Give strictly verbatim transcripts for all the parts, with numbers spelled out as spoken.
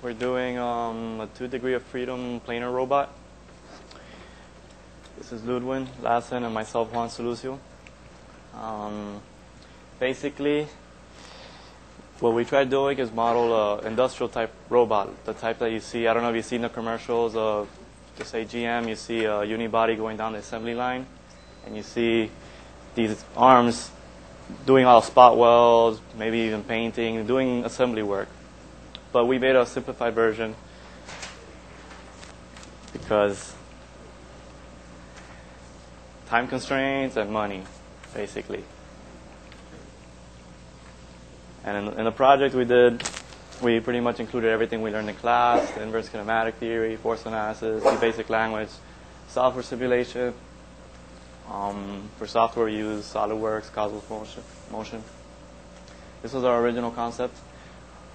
We're doing um, a two degree of freedom planar robot. This is Ludwin, Lassen, and myself, Juan Saluzzio. Um, basically, what we try doing is model an uh, industrial type robot, the type that you see. I don't know if you've seen the commercials of, to say G M, you see a unibody going down the assembly line, and you see these arms doing all spot welds, maybe even painting, doing assembly work. But we made a simplified version because time constraints and money, basically. And in, in the project we did, we pretty much included everything we learned in class: the inverse kinematic theory, force analysis, the basic language, software simulation. Um, for software, we use SolidWorks, Cosmos motion, motion. This was our original concept.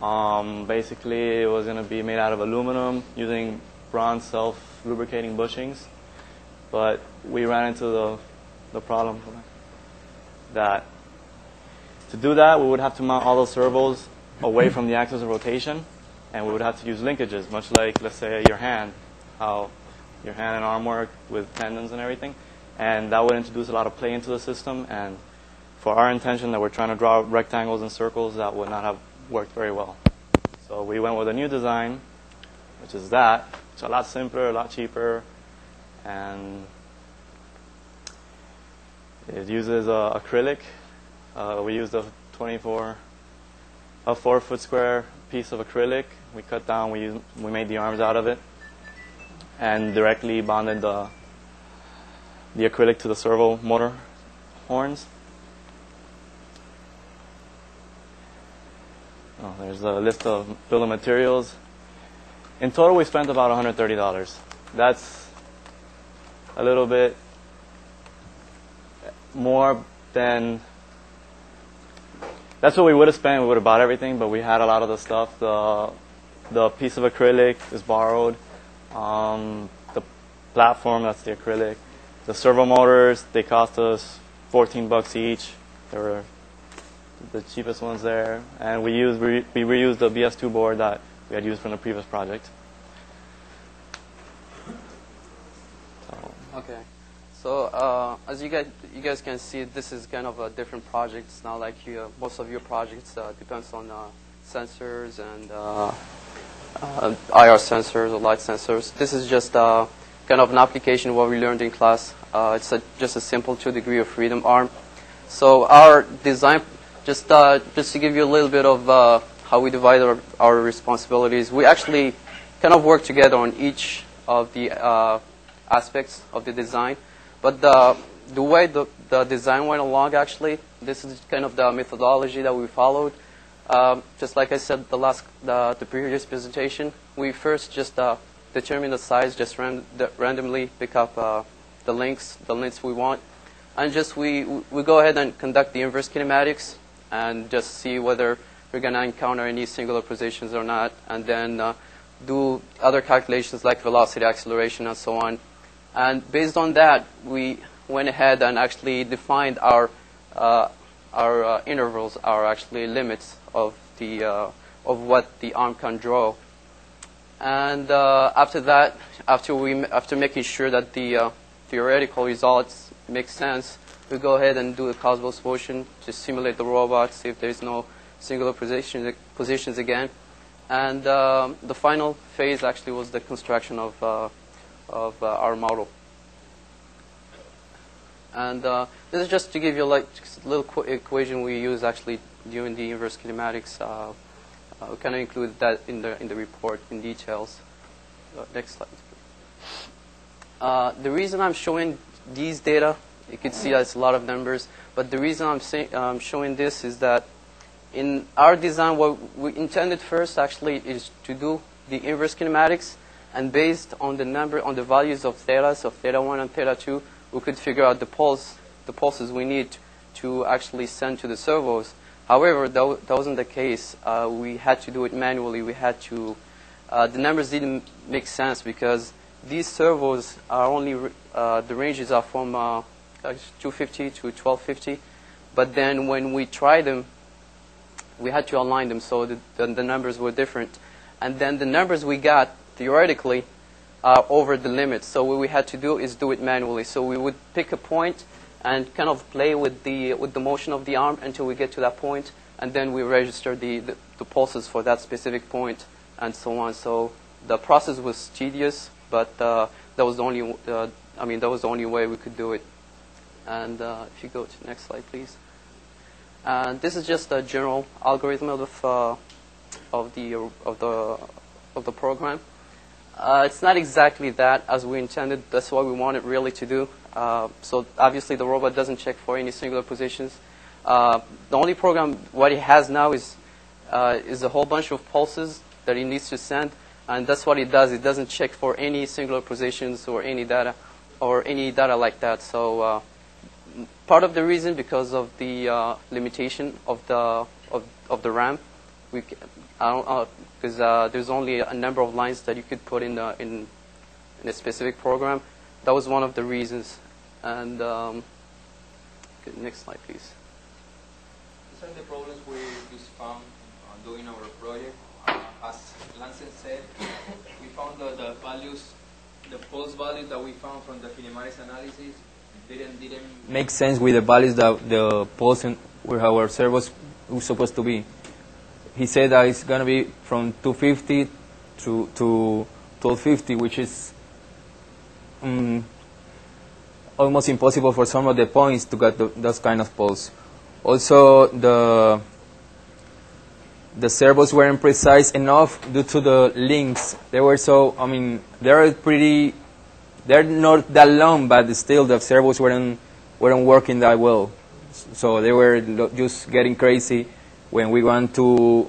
Um, basically, it was going to be made out of aluminum using bronze self-lubricating bushings. But we ran into the, the problem that to do that, we would have to mount all those servos away from the axis of rotation, and we would have to use linkages, much like, let's say, your hand, how your hand and arm work with tendons and everything. And that would introduce a lot of play into the system. And for our intention that we're trying to draw rectangles and circles, that would not have worked very well. So we went with a new design, which is that. It's a lot simpler, a lot cheaper, and it uses uh, acrylic. Uh, we used a twenty-four, a four-foot square piece of acrylic. We cut down. We used, we made the arms out of it, and directly bonded the the acrylic to the servo motor horns. Oh, there's a list of bill of materials. In total, we spent about one hundred thirty dollars. That's a little bit more than. That's what we would have spent. We would have bought everything, but we had a lot of the stuff. The the piece of acrylic is borrowed. Um, the platform, that's the acrylic. The servo motors, they cost us fourteen bucks each. They were the cheapest ones there. And we used we, we reused the B S two board that we had used from the previous project. So. Okay. So uh, as you guys you guys can see, this is kind of a different project. It's not like you, uh, most of your projects uh, depends on uh, sensors and uh, uh, I R sensors or light sensors. This is just uh, kind of an application of what we learned in class. Uh, it's a, just a simple two degree of freedom arm. So our design, just uh, just to give you a little bit of uh, how we divide our, our responsibilities, we actually kind of work together on each of the uh, aspects of the design. But the, the way the, the design went along, actually, this is kind of the methodology that we followed. Um, just like I said, the last the, the previous presentation, we first just uh, determine the size, just ran, the, randomly pick up uh, the links, the links we want, and just we we go ahead and conduct the inverse kinematics and just see whether we're going to encounter any singular positions or not, and then uh, do other calculations like velocity, acceleration, and so on. And based on that, we went ahead and actually defined our uh, our uh, intervals, our actually limits of the uh, of what the arm can draw. And uh, after that, after we after making sure that the uh, theoretical results make sense, we go ahead and do the Cosmos motion to simulate the robot, see if there's no singular position, positions again. And uh, the final phase actually was the construction of. Uh, of uh, our model. And uh, this is just to give you like a little qu equation we use actually during the inverse kinematics. Uh, uh, we kind of include that in the in the report in details. Uh, next slide. Uh, the reason I'm showing these data, you can see that's a lot of numbers, but the reason I'm say um, showing this is that in our design, what we intended first actually is to do the inverse kinematics. And based on the number, on the values of theta, so theta one and theta two, we could figure out the pulse, the pulses we need to actually send to the servos. However, that, that wasn't the case. Uh, we had to do it manually. We had to. Uh, the numbers didn't make sense because these servos are only uh, the ranges are from uh, two fifty to twelve fifty. But then when we tried them, we had to align them so that the numbers were different. and then the numbers we got theoretically are over the limit. So what we had to do is do it manually. So we would pick a point and kind of play with the with the motion of the arm until we get to that point, and then we register the, the, the pulses for that specific point and so on. So the process was tedious, but uh, that was the only uh, I mean that was the only way we could do it. And uh, if you go to the next slide, please. And this is just a general algorithm of uh, of the of the of the program. Uh, it's not exactly that as we intended. That's what we wanted really to do. Uh, so obviously the robot doesn't check for any singular positions. Uh, the only program what it has now is uh, is a whole bunch of pulses that it needs to send, and that's what it does. It doesn't check for any singular positions or any data or any data like that. So uh, part of the reason because of the uh, limitation of the of of the RAM, we I don't know, because uh, there's only a number of lines that you could put in the, in in a specific program. That was one of the reasons. And um, next slide, please. These are the problems we found on doing our project. Uh, as Lancet said, we found that the values, the pulse values that we found from the kinematics analysis didn't didn't make sense with the values that the pulse and where our servos was supposed to be. He said that it's going to be from two fifty to to twelve fifty, which is um, almost impossible for some of the points to get the, those kind of pulse. Also, the the servos weren't precise enough due to the links. They were so, I mean, they're pretty, they're not that long, but still the servos weren't weren't working that well. So they were just getting crazy when we want to,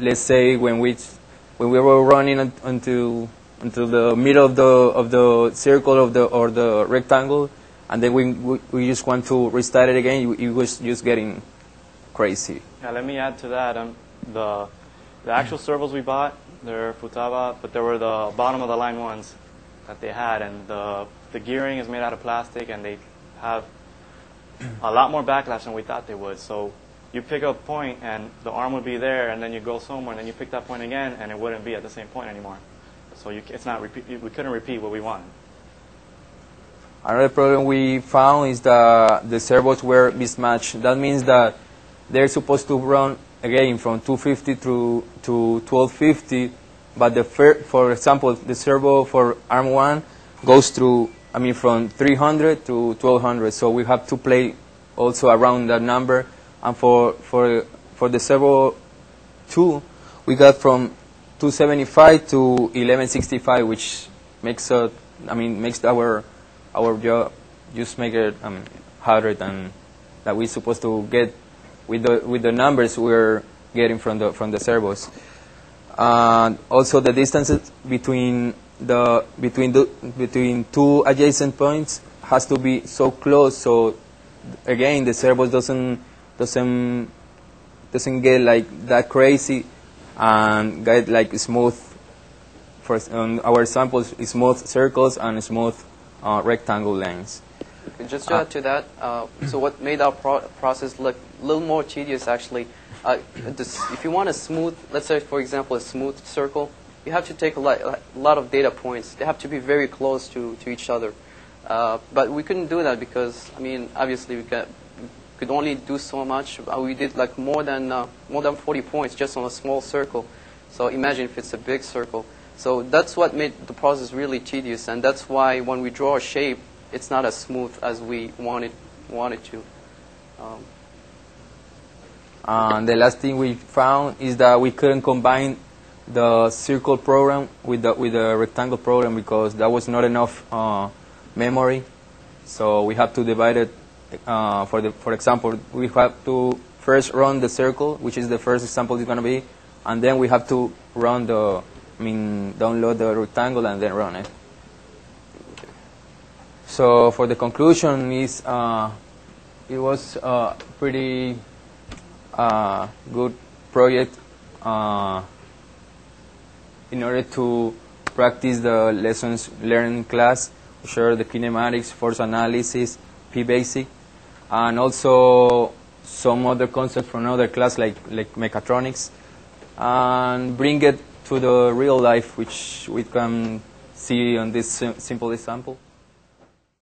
let's say, when we when we were running until until the middle of the of the circle of the or the rectangle, and then we we, we just want to restart it again. It was just getting crazy. Yeah, let me add to that. Um, the the actual servos we bought, they're Futaba, but they were the bottom of the line ones that they had, and the the gearing is made out of plastic, and they have a lot more backlash than we thought they would. So you pick a point, and the arm would be there, and then you go somewhere, and then you pick that point again, and it wouldn't be at the same point anymore. So you, it's not repeat, we couldn't repeat what we wanted. Another problem we found is that the servos were mismatched. That means that they're supposed to run, again, from two fifty to, to twelve fifty, but the fir for example, the servo for arm one goes through, I mean, from three hundred to twelve hundred, so we have to play also around that number. And for for for the servo two, we got from two seventy-five to eleven sixty-five, which makes a, I mean, makes our our job just make it um, harder than that we're supposed to get with the with the numbers we're getting from the from the servos. And also the distances between the between the between two adjacent points has to be so close. So again, the servo doesn't. Doesn't doesn't get like that crazy, and get like smooth. For um, our samples, smooth circles and smooth uh, rectangle lines. Okay, just to uh, add to that, uh, so what made our pro process look a little more tedious actually? Uh, this, if you want a smooth, let's say for example a smooth circle, you have to take a lot, a lot of data points. They have to be very close to to each other. Uh, but we couldn't do that because I mean obviously we got. could only do so much. We did like more than uh, more than forty points just on a small circle. So imagine if it's a big circle. So that's what made the process really tedious, and that's why when we draw a shape, it's not as smooth as we wanted wanted to. Um. And the last thing we found is that we couldn't combine the circle program with the with the rectangle program because that was not enough uh, memory. So we have to divide it. Uh, for the, for example, we have to first run the circle, which is the first example it's going to be, and then we have to run the, I mean, download the rectangle and then run it. So for the conclusion is, uh, it was a pretty uh, good project uh, in order to practice the lessons learned in class, share the kinematics, force analysis, P basic. And also some other concepts from another class like, like mechatronics, and bring it to the real life which we can see on this sim simple example.